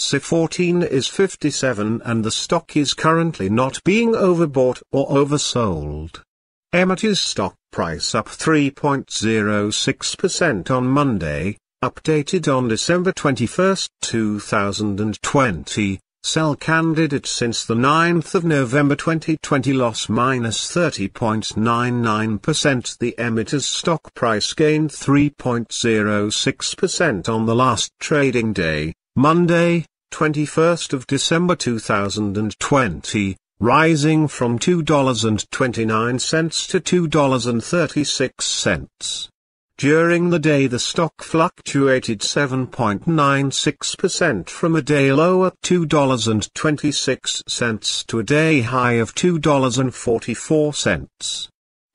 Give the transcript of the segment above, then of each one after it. C14 is 57 and the stock is currently not being overbought or oversold. Aemetis stock price up 3.06% on Monday, updated on December 21, 2020, sell candidate since the 9th of November 2020 loss minus 30.99%. The Aemetis stock price gained 3.06% on the last trading day, Monday, 21st of December 2020, rising from $2.29 to $2.36. During the day the stock fluctuated 7.96% from a day low at $2.26 to a day high of $2.44.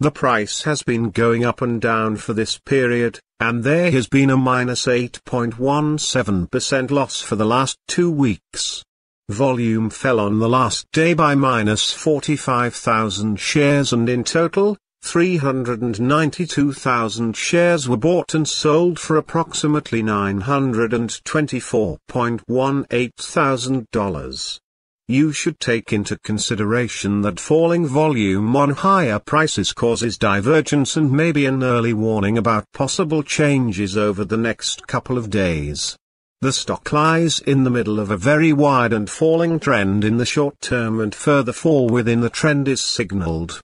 The price has been going up and down for this period, and there has been a minus 8.17% loss for the last 2 weeks. Volume fell on the last day by minus 45,000 shares, and in total, 392,000 shares were bought and sold for approximately $924.18,000. You should take into consideration that falling volume on higher prices causes divergence and may be an early warning about possible changes over the next couple of days. The stock lies in the middle of a very wide and falling trend in the short term, and further fall within the trend is signaled.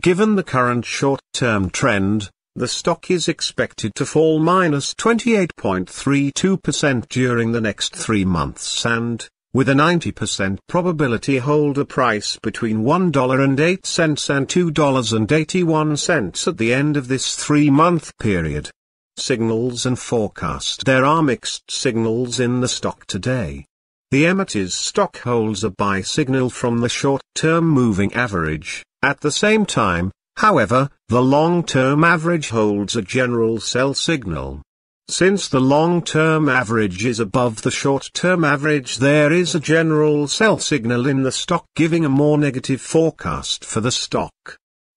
Given the current short-term trend, the stock is expected to fall minus 28.32% during the next 3 months and, with a 90% probability, hold a price between $1.08 and $2.81 at the end of this 3-month period. Signals and forecast. There are mixed signals in the stock today. The Aemetis stock holds a buy signal from the short-term moving average. At the same time, however, the long-term average holds a general sell signal. Since the long-term average is above the short-term average, there is a general sell signal in the stock, giving a more negative forecast for the stock.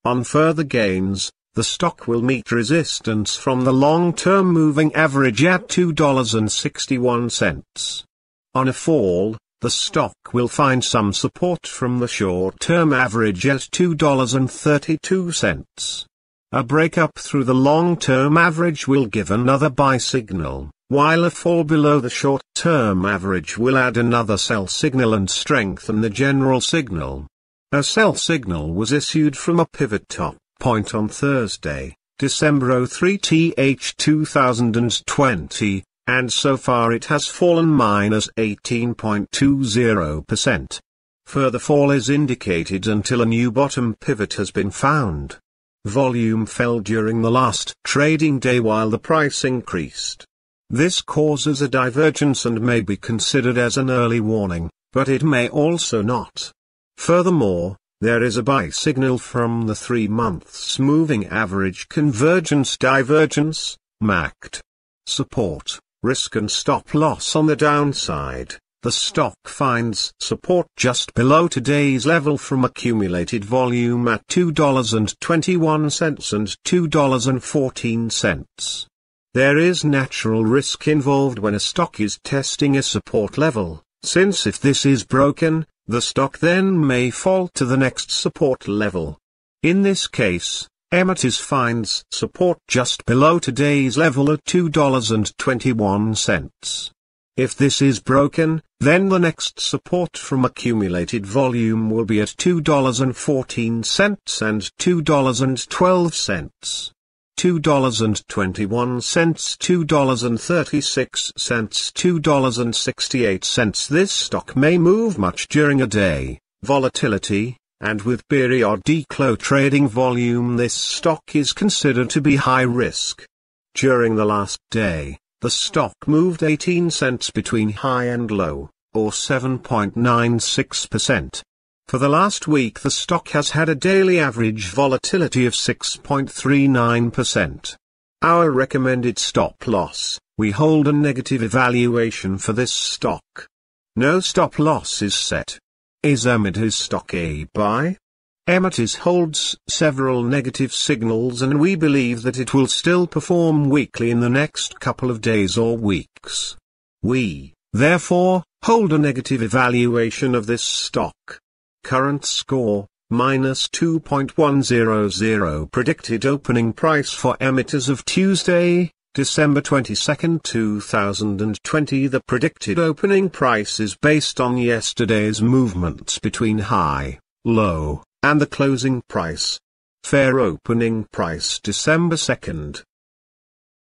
On further gains, the stock will meet resistance from the long-term moving average at $2.61. On a fall, the stock will find some support from the short-term average at $2.32. A breakup through the long-term average will give another buy signal, while a fall below the short-term average will add another sell signal and strengthen the general signal. A sell signal was issued from a pivot top point on Thursday, December 3, 2020. And so far it has fallen minus 18.20%. Further fall is indicated until a new bottom pivot has been found. Volume fell during the last trading day while the price increased. This causes a divergence and may be considered as an early warning, but it may also not. Furthermore, there is a buy signal from the 3 months moving average convergence divergence, MACD. Support, risk and stop loss on the downside. The stock finds support just below today's level from accumulated volume at $2.21 and $2.14. There is natural risk involved when a stock is testing a support level, since if this is broken, the stock then may fall to the next support level. In this case, Aemetis finds support just below today's level at $2.21. If this is broken, then the next support from accumulated volume will be at $2.14 and $2.12. $2.21, $2.36, $2.68. This stock may move much during a day. Volatility, and with periodic low trading volume, this stock is considered to be high risk. During the last day, the stock moved 18 cents between high and low, or 7.96%. For the last week the stock has had a daily average volatility of 6.39%. Our recommended stop loss, we hold a negative evaluation for this stock. No stop loss is set. Is Aemetis stock a buy? Aemetis holds several negative signals and we believe that it will still perform weakly in the next couple of days or weeks. We Therefore, hold a negative evaluation of this stock. Current score, -2.100. Predicted opening price for Aemetis of Tuesday, December 22, 2020. The predicted opening price is based on yesterday's movements between high, low, and the closing price. Fair opening price December 2,